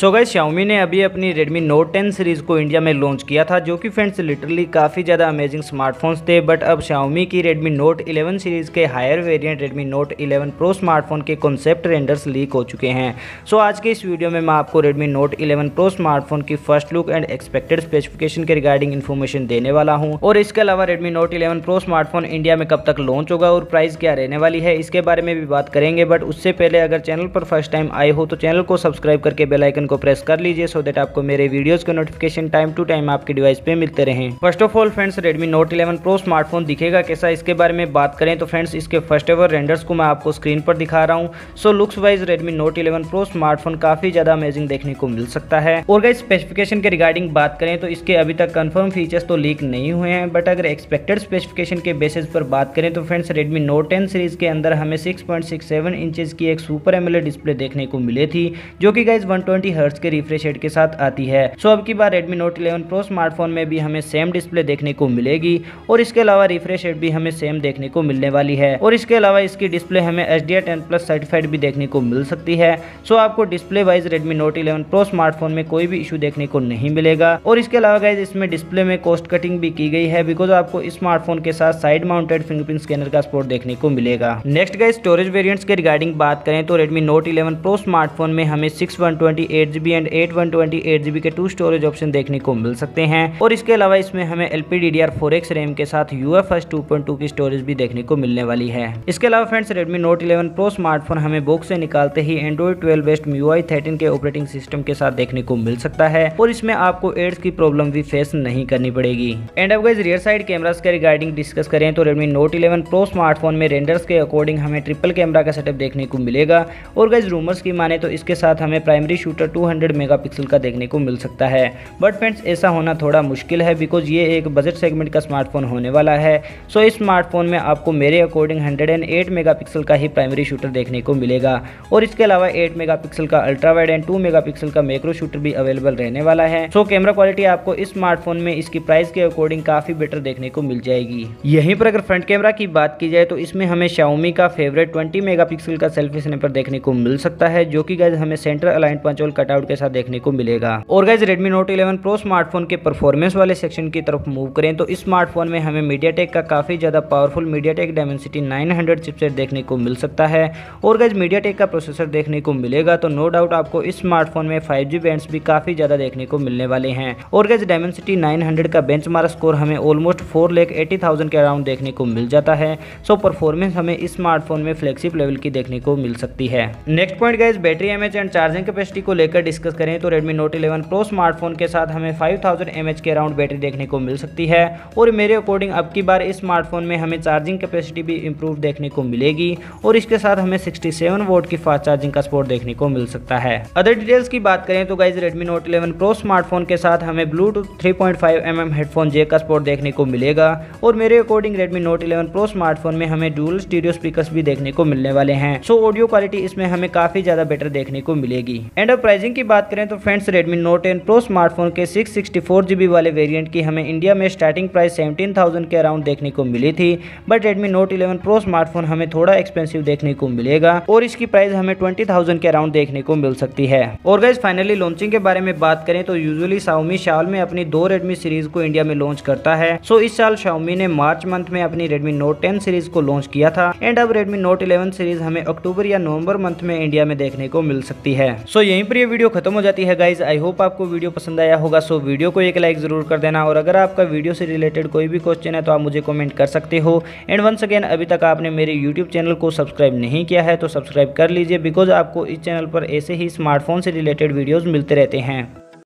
So guys, Xiaomi ने अभी अपनी Redmi Note 10 सीरीज़ को इंडिया में लॉन्च किया था, जो कि फ्रेंड्स लिटरली काफ़ी ज़्यादा अमेजिंग स्मार्टफोन्स थे। बट अब Xiaomi की Redmi Note 11 सीरीज़ के higher variant Redmi Note 11 Pro smartphone के कॉन्सेप्ट रेंडर्स लीक हो चुके हैं। सो आज के इस वीडियो में मैं आपको Redmi Note 11 Pro स्मार्टफोन की first look and expected specification के रिगार्डिंग इन्फॉर्मेशन देने वाला हूँ, और इसके अलावा Redmi Note 11 Pro smartphone India में कब तक लॉन्च होगा और प्राइस क्या रहने वाली है, इसके बारे में भी बात करेंगे। बट उससे पहले अगर चैनल पर फर्स्ट टाइम आए हो तो चैनल को सब्सक्राइब करके बेल आइकन को प्रेस कर लीजिए, सो दैट आपको मेरे वीडियोस के नोटिफिकेशन टाइम टू टाइम आपके डिवाइस पे मिलते रहें। First of all friends, Redmi Note 11 Pro smartphone दिखेगा कैसा, इसके बारे में बात करें तो फ्रेंड्स इसके फर्स्ट एवर रेंडर्स को मैं आपको स्क्रीन पर दिखा रहा हूँ। So looks wise Redmi Note 11 Pro smartphone काफी ज्यादा अमेजिंग देखने को मिल सकता है। और गाइस, स्पेसिफिकेशन के रिगार्डिंग बात करें तो इसके अभी तक कंफर्म फीचर्स तो लीक नहीं हुए हैं, बट अगर एक्सपेक्टेड स्पेसिफिकेशन के बेसिस पर बात करें तो फ्रेंड्स Redmi Note 10 सीरीज के अंदर हमें 6.67 इंचेस की एक सुपर एमोलेड डिस्प्ले देखने को मिली थी, जो कि गाइस 120 हर्ट्ज के रिफ्रेश रेट के साथ आती है। सो अब की बार Redmi Note 11 Pro स्मार्टफोन में भी हमें सेम डिस्प्ले देखने को मिलेगी, और इसके अलावा रिफ्रेश रेट भी हमें सेम देखने को मिलने वाली है। और इसके अलावा इसकी डिस्प्ले हमें HDR10+ सर्टिफाइड भी देखने को मिल सकती है। सो आपको display wise Redmi Note 11 Pro smartphone में कोई भी इशू देखने को नहीं मिलेगा। और इसके अलावा गाइज इसमें डिस्प्ले में कॉस्ट कटिंग भी की गई है, बिकॉज आपको स्मार्टफोन के साथ साइड माउंटेड फिंगरप्रिंट स्कैनर का सपोर्ट देखने को मिलेगा। नेक्स्ट गाइस, स्टोरेज वेरिएंट्स के रिगार्डिंग बात करें तो Redmi Note 11 Pro स्मार्टफोन में हमें 6/128GB एंड 8/128GB के 2 स्टोरेज ऑप्शन देखने को मिल सकते हैं। और इसके अलावा इसमें हमें LPDDR4X रैम के साथ UFS 2.2 की स्टोरेज भी देखने को मिलने वाली है। इसके अलावा friends Redmi Note 11 Pro smartphone हमें बॉक्स से निकालते ही Android 12 बेस्ड MIUI 13 के ऑपरेटिंग सिस्टम के साथ देखने को मिल सकता है, और इसमें आपको एड्स की प्रॉब्लम भी फेस नहीं करनी पड़ेगी। एंड अब गाइस, रियर साइड कैमरास के रिगार्डिंग डिस्कस करें तो Redmi Note 11 Pro स्मार्टफोन में रेंडर्स के अकॉर्डिंग हमें ट्रिपल कैमरा का सेटअप देखने को मिलेगा। और गाइस, रूमर्स की माने तो इसके साथ हमें प्राइमरी शूटर 200 मेगापिक्सल का देखने को मिल सकता है। बट फ्रेंड्स ऐसा होना थोड़ा मुश्किल है, बिकॉज ये एक बजट सेगमेंट का स्मार्टफोन होने वाला है। सो इस स्मार्टफोन में आपको मेरे अकॉर्डिंग 108 मेगापिक्सल का ही प्राइमरी शूटर देखने को मिलेगा, और इसके अलावा 8 मेगापिक्सल का अल्ट्रा वाइड एंड 2 मेगापिक्सल का मैक्रो शूटर भी अवेलेबल रहने वाला है। सो कैमरा क्वालिटी आपको इस स्मार्टफोन में इसकी प्राइस के अकॉर्डिंग काफी बेटर देखने को मिल जाएगी। यहीं पर अगर फ्रंट कैमरा की बात की जाए तो इसमें हमें Xiaomi का फेवरेट 20 मेगापिक्सल का सेल्फी स्नैपर देखने को मिल सकता है, जो कि गाइस हमें centre aligned punch hole cutout के साथ देखने को मिलेगा। और guys, Redmi Note 11 Pro smartphone के परफॉर्मेंस वाले सेक्शन की तरफ मूव करें तो इस स्मार्टफोन में हमें MediaTek का काफी ज्यादा पावरफुल MediaTek Dimensity 900 चिपसेट देखने को मिल सकता है। और गाइस, MediaTek का प्रोसेसर देखने को मिलेगा, तो नो डाउट आपको इस स्मार्टफोन में 5G बैंड्स भी काफी ज्यादा देखने को मिलने वाले हैं। और गाइस, Dimensity 900 का बेंचमार्क स्कोर हमें ऑलमोस्ट 4,80,000 के अराउंड देखने को मिल जाता है। सो परफॉर्मेंस हमें इस स्मार्टफोन में फ्लैगशिप लेवल की देखने को मिल सकती है। Next point guys, battery MH and charging capacity को लेकर डिस्कस करें तो Redmi Note 11 Pro स्मार्टफोन के साथ हमें 5000 mAh के अराउंड बैटरी देखने को मिल सकती है। और मेरे अकॉर्डिंग अब की बार इस स्मार्टफोन में हमें चार्जिंग कैपेसिटी भी इंप्रूव देखने को मिलेगी, और इसके साथ हमें 67 वोल्ट की फास्ट चार्जिंग का सपोर्ट देखने को मिल सकता है। अदर डिटेल्स की बात करें तो guys, Redmi Note 11 Pro smartphone के साथ हमें ब्लूटूथ 3.5mm हेडफोन जेक का सपोर्ट देखने को मिलेगा। और मेरे according Redmi Note 11 Pro smartphone में हमें डुअल स्टीरियो स्पीकर्स भी देखने को मिलने वाले हैं। सो ऑडियो क्वालिटी इसमें हमें काफी ज्यादा बेटर देखने को मिलेगी। एंड अब प्राइसिंग की बात करें तो friends Redmi Note 10 Pro smartphone के 664GB वाले वेरिएंट की हमें इंडिया में स्टार्टिंग प्राइस 17,000 के अराउंड देखने को मिली थी। But Redmi Note 11 Pro smartphone हमें थोड़ा एक्सपेंसिव देखने को मिलेगा, और इसकी प्राइस हमें 20,000 के अराउंड देखने को मिल सकती है। और गाइस, फाइनली लॉन्चिंग के बारे में बात करें तो यूजुअली Xiaomi साल में अपनी 2 Redmi सीरीज को इंडिया में लॉन्च करता है। सो इस साल Xiaomi ने मार्च मंथ में अपनी Redmi Note 10 सीरीज को लॉन्च किया था, एंड अब Redmi Note 11 सीरीज हमें अक्टूबर या नवंबर मंथ में इंडिया में देखने को मिल सकती है। सो यहीं पर ये वीडियो खत्म हो जाती है गाइज। आई होप आपको वीडियो पसंद आया होगा। सो वीडियो को एक लाइक जरूर कर देना, और अगर आपका वीडियो से रिलेटेड कोई भी क्वेश्चन है तो आप मुझे कमेंट कर सकते हो। एंड वंस अगेन, अभी तक आपने मेरे यूट्यूब चैनल को सब्सक्राइब नहीं किया है तो सब्सक्राइब कर लीजिए, बिकॉज आपको इस चैनल पर ऐसे ही स्मार्टफोन से रिलेटेड वीडियोज मिलते रहते हैं।